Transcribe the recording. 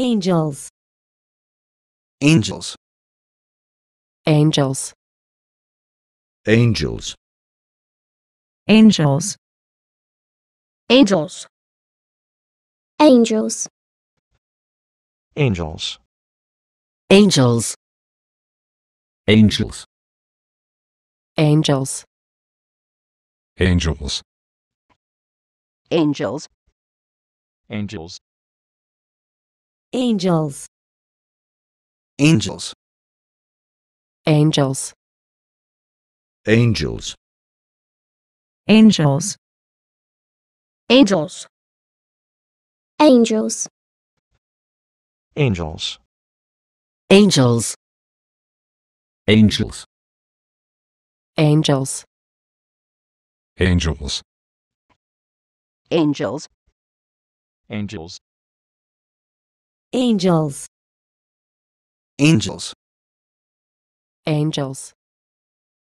Angels. Angels. Angels. Angels. Angels. Angels. Angels. Angels. Angels. Angels. Angels. Angels. Angels. Angels. Angels. Angels. Angels. Angels. Angels. Angels. Angels. Angels. Angels. Angels. Angels. Angels. Angels. Angels. Angels. Angels. Angels.